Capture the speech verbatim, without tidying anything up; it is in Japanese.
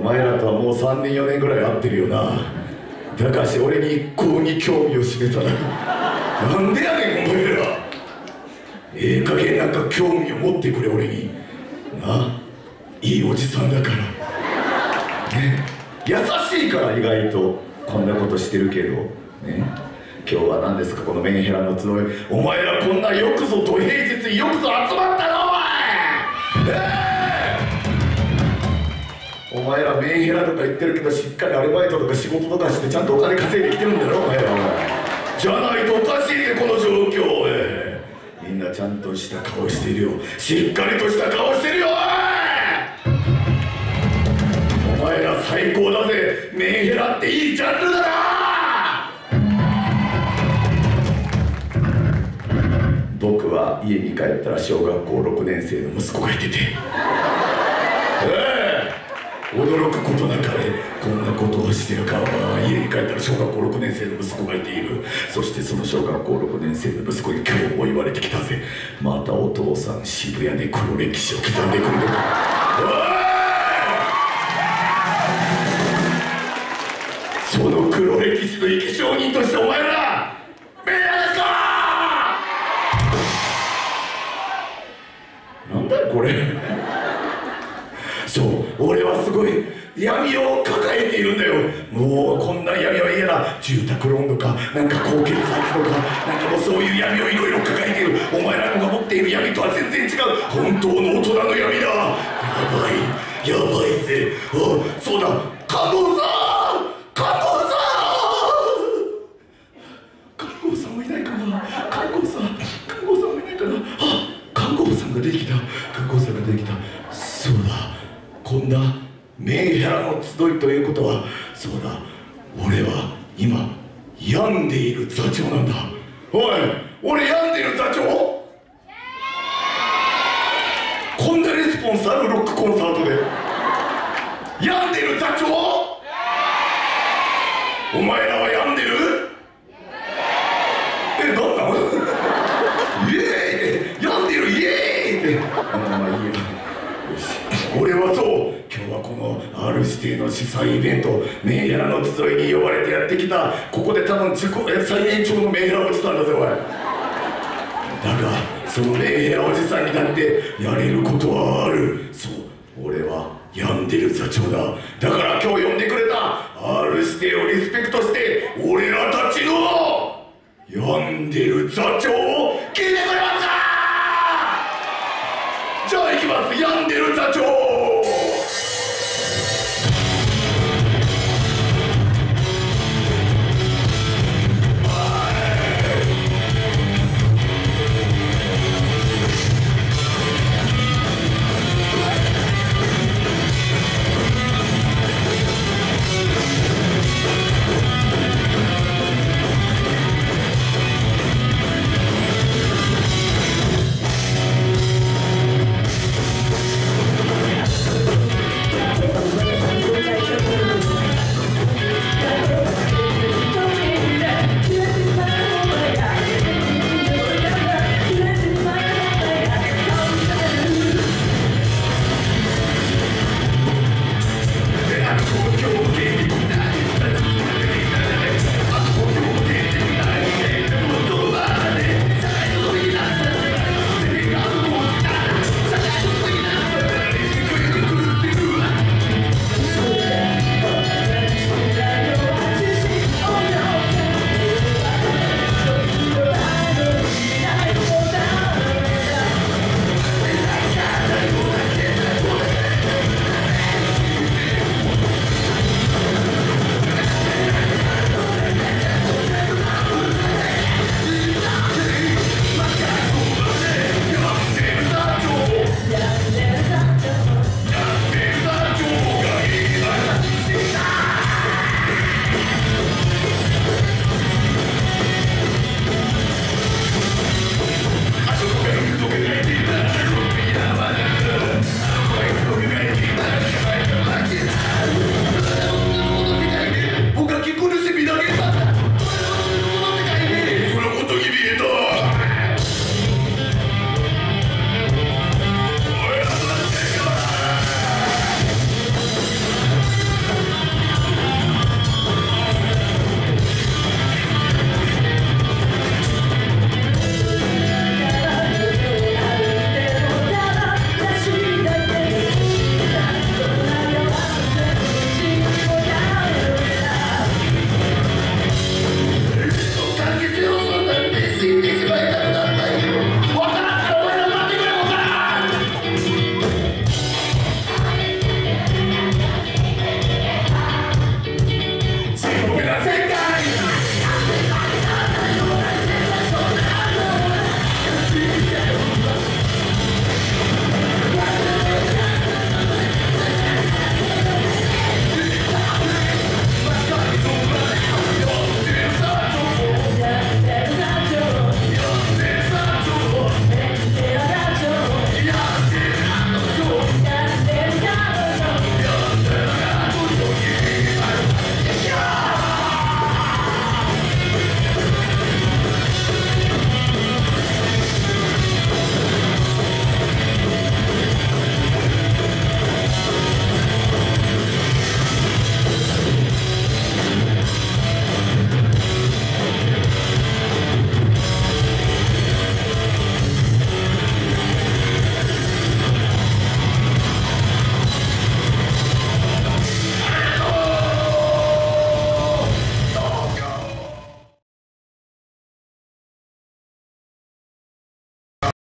お前らとはもうさんねんよねんぐらい会ってるよな。だからし俺に一向に興味を示さない。なんでやねんお前ら。ええ加減なんか興味を持ってくれ俺に。な、いいおじさんだから、ね、優しいから意外とこんなことしてるけどね。今日は何ですかこのメンヘラの集い。お前らこんなよくぞ土平日によくぞ集まったなお前、えー、お前らメンヘラとか言ってるけどしっかりアルバイトとか仕事とかしてちゃんとお金稼いできてるんだろお前ら。じゃないとおかしいねこの状況、えー、みんなちゃんとした顔してるよ。しっかりとした顔してるよ、えー、お前ら最高だぜ。メンヘラっていいジャンルだな。僕は家に帰ったら小学校ろくねんせいの息子がいててええー、驚くことなかれこんなことをしてるか。家に帰ったら小学校ろくねんせいの息子がいている。そしてその小学校ろくねんせいの息子に今日も言われてきたぜ。またお父さん渋谷でこの歴史を刻んでくるのかその黒歴史の生き証人としてお前らメンヘラですか。これそう、俺はすごい闇を抱えているんだよ。もうこんな闇は嫌だ。住宅ローンとかなんか高血圧とかなんかもうそういう闇をいろいろ抱えている。お前らのが持っている闇とは全然違う本当の大人の闇だ。やばいやばいぜ。あ、そうだ、加藤さん、加藤さん、加藤さんもいないかな。加藤さん、加藤さんもいないかな。あ、加藤さんができた、加藤さんができた。そうだ、こんなメンヘラの集いということは、そうだ、俺は今病んでいる座長なんだ。おい、俺病んでいる座長。こんなレスポンスあるロックコンサートで病んでいる座長。お前らは病んでる。え、どんな俺はそう、今日はこの アールシーティー の主催イベントメンヘラの集いに呼ばれてやってきた。ここで多分自己最年長のメンヘラおじさんだぜおい。だがそのメンヘラおじさんになってやれることはある。そう、俺は病んでる座長だ。だから今日呼んでくれた アールシーティー をリスペクトして俺らたちの病んでる座長を